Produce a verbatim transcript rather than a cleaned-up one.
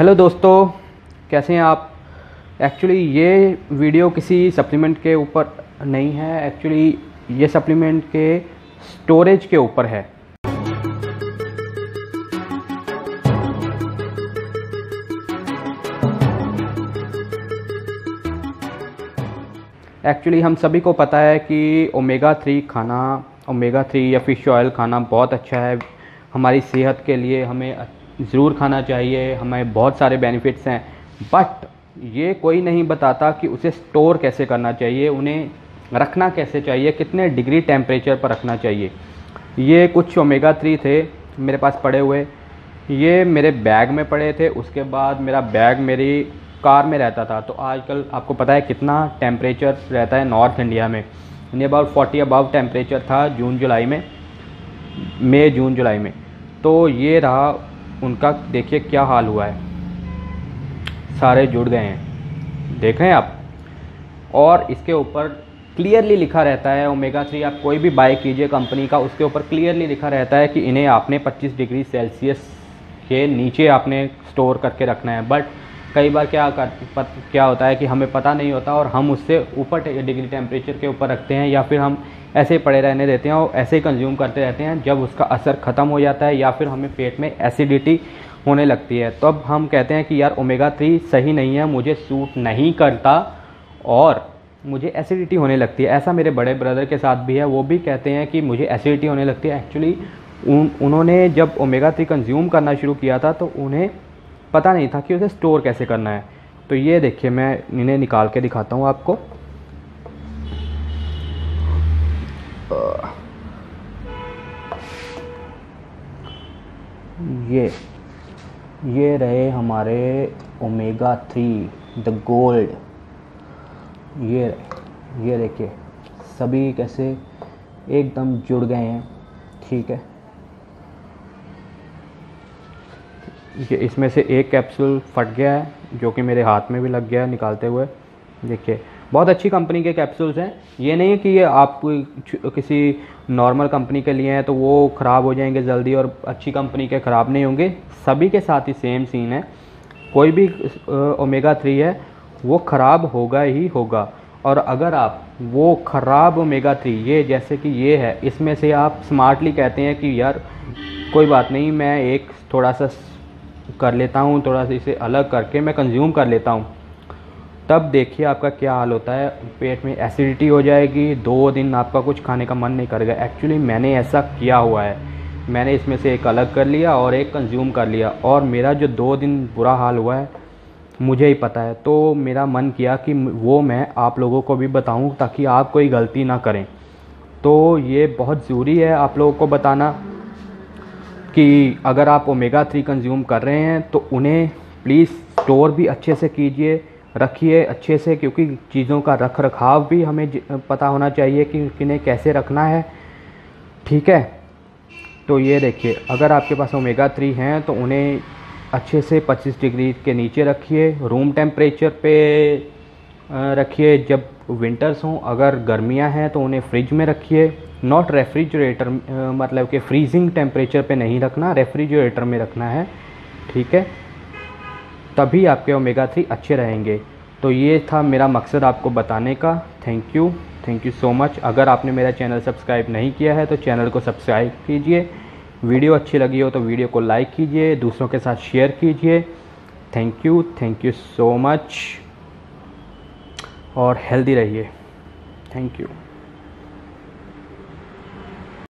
Hello दोस्तों, कैसे हैं आप। एक्चुअली ये वीडियो किसी सप्लीमेंट के ऊपर नहीं है, एक्चुअली ये सप्लीमेंट के स्टोरेज के ऊपर है। एक्चुअली हम सभी को पता है कि ओमेगा थ्री खाना, ओमेगा थ्री या फिश ऑयल खाना बहुत अच्छा है हमारी सेहत के लिए, हमें ज़रूर खाना चाहिए, हमें बहुत सारे बेनिफिट्स हैं। बट ये कोई नहीं बताता कि उसे स्टोर कैसे करना चाहिए, उन्हें रखना कैसे चाहिए, कितने डिग्री टेम्परेचर पर रखना चाहिए। ये कुछ ओमेगा थ्री थे मेरे पास पड़े हुए, ये मेरे बैग में पड़े थे। उसके बाद मेरा बैग मेरी कार में रहता था, तो आजकल आपको पता है कितना टेम्परेचर रहता है नॉर्थ इंडिया में, यानी अबाउट फोर्टी अबाउट टेम्परेचर था जून जुलाई में, मई जून जुलाई में। तो ये रहा उनका, देखिए क्या हाल हुआ है, सारे जुड़ गए हैं, देख रहे हैं आप। और इसके ऊपर क्लियरली लिखा रहता है ओमेगा थ्री, आप कोई भी बाय कीजिए कंपनी का, उसके ऊपर क्लियरली लिखा रहता है कि इन्हें आपने पच्चीस डिग्री सेल्सियस के नीचे आपने स्टोर करके रखना है। बट कई बार क्या कर, पत, क्या होता है कि हमें पता नहीं होता और हम उससे ऊपर डिग्री टेम्परेचर के ऊपर रखते हैं, या फिर हम ऐसे पड़े रहने देते हैं और ऐसे ही कंज्यूम करते रहते हैं। जब उसका असर ख़त्म हो जाता है या फिर हमें पेट में एसिडिटी होने लगती है, तब हम कहते हैं कि यार ओमेगा थ्री सही नहीं है, मुझे सूट नहीं करता और मुझे एसिडिटी होने लगती है। ऐसा मेरे बड़े ब्रदर के साथ भी है, वो भी कहते हैं कि मुझे एसिडिटी होने लगती है। एक्चुअली उन, उन्होंने जब ओमेगा थ्री कंज्यूम करना शुरू किया था तो उन्हें पता नहीं था कि उसे स्टोर कैसे करना है। तो ये देखिए, मैं इन्हें निकाल के दिखाता हूँ आपको। ये ये रहे हमारे ओमेगा थ्री द गोल्ड, ये ये देखिए सभी कैसे एकदम जुड़ गए हैं। ठीक है, ये इसमें से एक कैप्सूल फट गया है जो कि मेरे हाथ में भी लग गया है निकालते हुए। देखिए बहुत अच्छी कंपनी के कैप्सूल्स हैं, ये नहीं है कि ये आप किसी नॉर्मल कंपनी के लिए हैं तो वो ख़राब हो जाएंगे जल्दी, और अच्छी कंपनी के ख़राब नहीं होंगे। सभी के साथ ही सेम सीन है, कोई भी ओमेगा थ्री है वो ख़राब होगा ही होगा। और अगर आप वो ख़राब ओमेगा थ्री, ये जैसे कि ये है, इसमें से आप स्मार्टली कहते हैं कि यार कोई बात नहीं, मैं एक थोड़ा सा कर लेता हूँ, थोड़ा सा इसे अलग करके मैं कंज्यूम कर लेता हूँ, तब देखिए आपका क्या हाल होता है। पेट में एसिडिटी हो जाएगी, दो दिन आपका कुछ खाने का मन नहीं करेगा। एक्चुअली मैंने ऐसा किया हुआ है, मैंने इसमें से एक अलग कर लिया और एक कंज्यूम कर लिया, और मेरा जो दो दिन बुरा हाल हुआ है मुझे ही पता है। तो मेरा मन किया कि वो मैं आप लोगों को भी बताऊँ ताकि आप कोई गलती ना करें। तो ये बहुत ज़रूरी है आप लोगों को बताना कि अगर आप ओमेगा थ्री कंज्यूम कर रहे हैं तो उन्हें प्लीज़ स्टोर भी अच्छे से कीजिए, रखिए अच्छे से, क्योंकि चीज़ों का रख रखाव भी हमें पता होना चाहिए कि किन्हें कैसे रखना है। ठीक है, तो ये देखिए अगर आपके पास ओमेगा थ्री हैं तो उन्हें अच्छे से पच्चीस डिग्री के नीचे रखिए, रूम टेम्परेचर पे रखिए जब विंटर्स हों। अगर गर्मियां हैं तो उन्हें फ्रिज में रखिए, नॉट रेफ्रिजरेटर, मतलब कि फ्रीजिंग टेम्परेचर पे नहीं रखना, रेफ्रिजरेटर में रखना है। ठीक है, तभी आपके ओमेगा थ्री अच्छे रहेंगे। तो ये था मेरा मकसद आपको बताने का। Thank you, thank you so much. अगर आपने मेरा चैनल सब्सक्राइब नहीं किया है तो चैनल को सब्सक्राइब कीजिए, वीडियो अच्छी लगी हो तो वीडियो को लाइक कीजिए, दूसरों के साथ शेयर कीजिए। Thank you, thank you so much, और हेल्दी रहिए। Thank you.